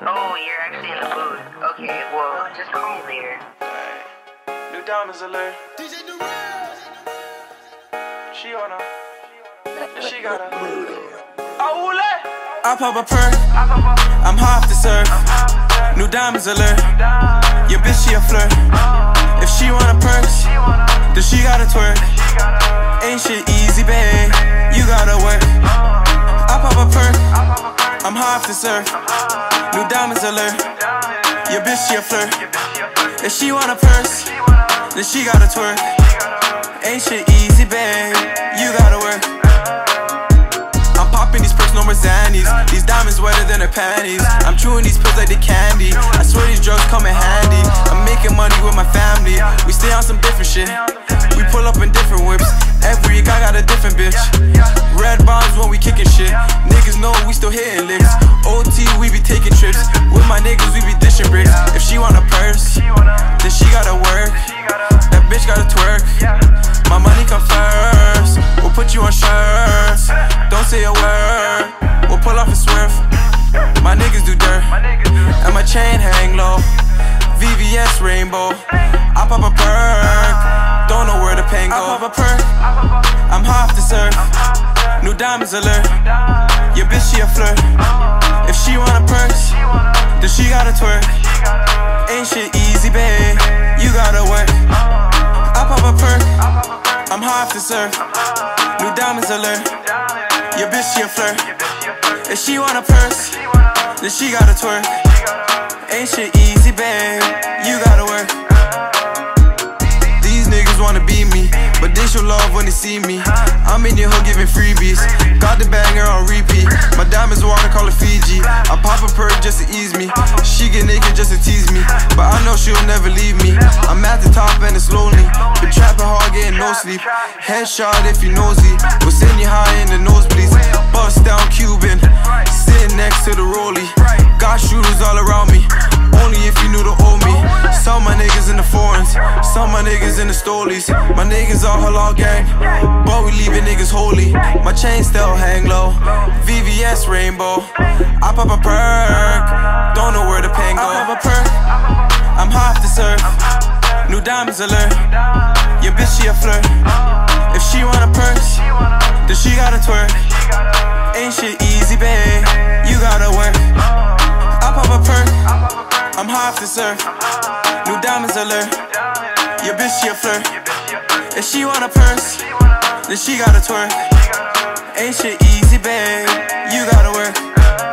Oh, you're actually in the booth. Okay, well, just call me later. Alright. New diamonds alert. DJ New Rose. She on her. She got her. Oh, let. I pop a perk. I'm half the surf. New diamonds alert. Your bitch, she a flirt. If she wanna perks, then she gotta twerk. Ain't shit easy, babe. You gotta work. I pop a perk. I'm half the surf, new diamonds alert. Your bitch, she a flirt. If she want a purse, then she gotta twerk. Ain't shit easy, babe, you gotta work. I'm popping these perks, no more Zannies. These diamonds wetter than her panties. I'm chewing these pills like they candy. I swear these drugs come in handy. I'm making money with my family. We stay on some different shit. We pull up in different whips. Every week I got a different bitch. Red bombs when we kicking shit. Niggas know we still hitting licks. OT, we be taking trips. With my niggas, we be dishing bricks. If she want a purse, then she gotta work. That bitch gotta twerk. My money come first. We'll put you on shirts. Don't say a word. We'll pull off a swerve. My niggas do dirt. And my chain hang low. VVS rainbow. I pop a perk. Don't know where the pain go. I pop a perk. I'm half the surf. New diamonds alert. Your bitch, she a flirt. If she want a purse, then she gotta twerk. Ain't shit easy, babe. You gotta work. I pop a perk. I'm half the surf. New diamonds alert. Your bitch, she a flirt. If she want a purse, then she gotta twerk. Ain't shit easy, babe. You gotta work. These niggas wanna be me, but they show love when they see me. I'm in your hood giving freebies. Got the banger on repeat. My diamonds water, call it Fiji. I pop a perk just to ease me. She get naked just to tease me, but I know she'll never leave me. I'm at the top and it's lonely. Been trapping hard, getting no sleep. Headshot if you nosy. We'll send you high in the nosebleeds. Bust down Cuban, sitting next to the rollie. Got shooters all around me. Only if you knew the old me. Some my niggas in the foreigns, some my niggas in the stolies. My niggas all halal gang, but we leaving niggas holy. My chain still hang low, VVS rainbow. I pop a perk, don't know where the pain go. I pop a perk, I'm half the surf. New diamonds alert. Your bitch, she a flirt. If she want a purse, then she gotta twerk. Ain't shit easy, babe, you gotta work. I pop a perk, I'm half the surf. New diamonds alert. Your bitch, she a flirt. If she want a purse, then she gotta twerk. Ain't shit easy, babe, you gotta work.